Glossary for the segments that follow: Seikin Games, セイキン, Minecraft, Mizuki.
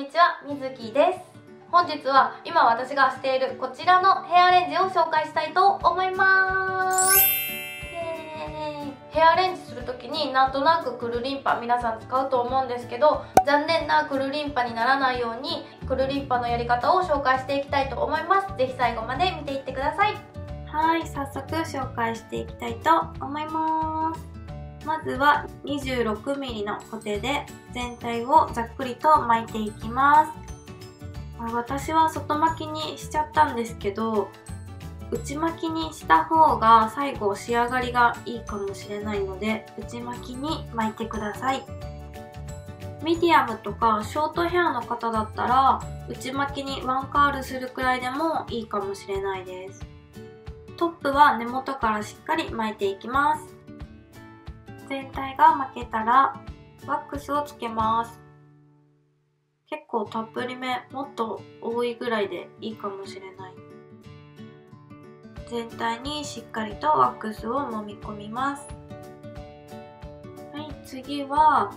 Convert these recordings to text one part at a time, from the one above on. にちは、みずきです。本日は今私がしているこちらのヘアアレンジを紹介したいと思います。ヘアアレンジする時になんとなくくるりんぱ皆さん使うと思うんですけど、残念なくるりんぱにならないようにくるりんぱのやり方を紹介していきたいと思います。ぜひ最後まで見ていってください。はい、早速紹介していきたいと思います。まずは 26mm のコテで全体をざっくりと巻いていきます。私は外巻きにしちゃったんですけど、内巻きにした方が最後仕上がりがいいかもしれないので、内巻きに巻いてください。ミディアムとかショートヘアの方だったら内巻きにワンカールするくらいでもいいかもしれないです。トップは根元からしっかり巻いていきます。全体が巻けたらワックスをつけます。結構たっぷりめ、もっと多いぐらいでいいかもしれない。全体にしっかりとワックスを揉み込みます。はい、次は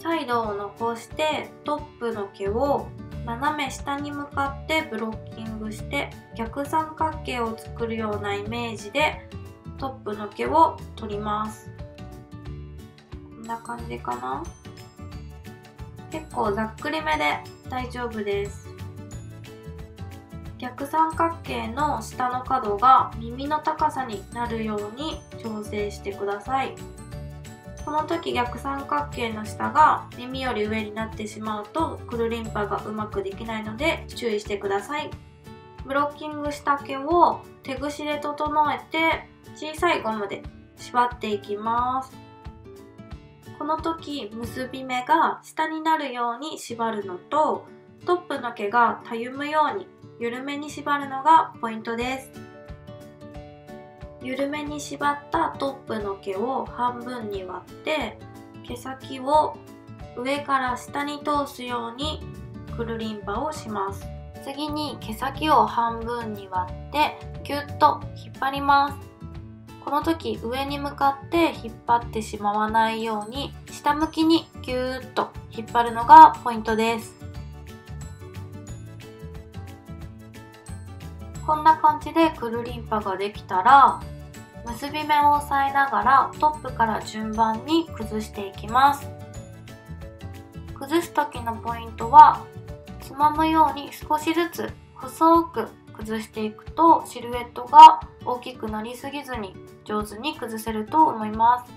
サイドを残してトップの毛を斜め下に向かってブロッキングして逆三角形を作るようなイメージでトップの毛を取ります。こんな感じかな。結構ざっくりめで大丈夫です。逆三角形の下の角が耳の高さになるように調整してください。この時逆三角形の下が耳より上になってしまうとくるりんぱがうまくできないので注意してください。ブロッキングした毛を手ぐしで整えて小さいゴムで縛っていきます。この時結び目が下になるように縛るのとトップの毛がたゆむように緩めに縛るのがポイントです。緩めに縛ったトップの毛を半分に割って毛先を上から下に通すようにくるりんぱをします。次に毛先を半分に割ってぎゅっと引っ張ります。この時上に向かって引っ張ってしまわないように下向きにぎゅーっと引っ張るのがポイントです。こんな感じでくるりんぱができたら結び目を押さえながらトップから順番に崩していきます。崩す時のポイントはつまむように少しずつ細く崩していくとシルエットが大きくなりすぎずに上手に崩せると思います。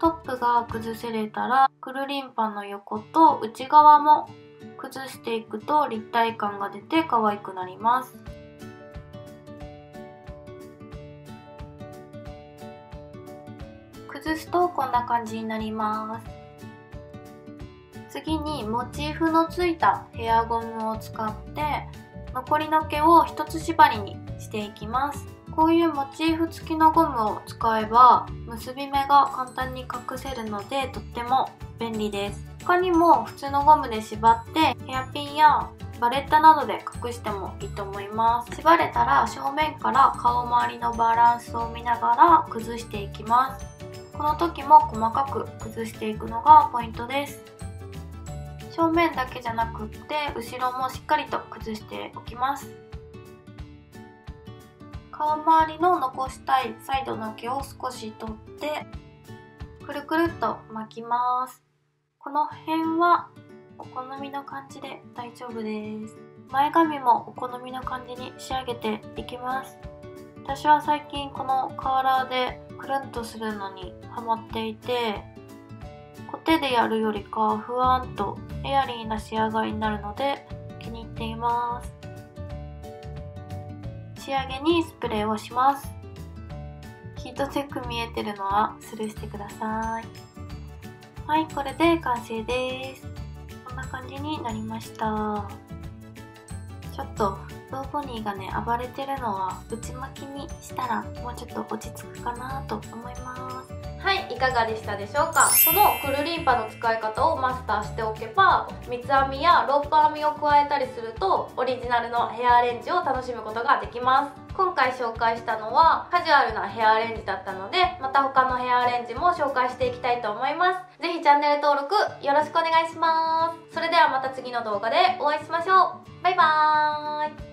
トップが崩せれたらくるりんぱの横と内側も崩していくと立体感が出て可愛くなります。崩すとこんな感じになります。次にモチーフのついたヘアゴムを使って残りの毛を一つ縛りにしていきます。こういうモチーフ付きのゴムを使えば結び目が簡単に隠せるのでとっても便利です。他にも普通のゴムで縛ってヘアピンやバレッタなどで隠してもいいと思います。縛れたら正面から顔周りのバランスを見ながら崩していきます。この時も細かく崩していくのがポイントです。正面だけじゃなくって後ろもしっかりと崩しておきます。顔周りの残したいサイドの毛を少し取ってくるくるっと巻きます。この辺はお好みの感じで大丈夫です。前髪もお好みの感じに仕上げていきます。私は最近このカーラーでくるんとするのにハマっていて、コテでやるよりかふわんとエアリーな仕上がりになるので気に入っています。仕上げにスプレーをします。ヒートテック見えてるのはスルーしてください。はい、これで完成です。こんな感じになりました。ちょっとローポニーがね暴れてるのは内巻きにしたらもうちょっと落ち着くかなと思います。はい、いかがでしたでしょうか。このくるりんぱの使い方をマスターしておけば三つ編みやロープ編みを加えたりするとオリジナルのヘアアレンジを楽しむことができます。今回紹介したのはカジュアルなヘアアレンジだったので、また他のヘアアレンジも紹介していきたいと思います。ぜひチャンネル登録よろしくお願いします。それではまた次の動画でお会いしましょう。バイバーイ。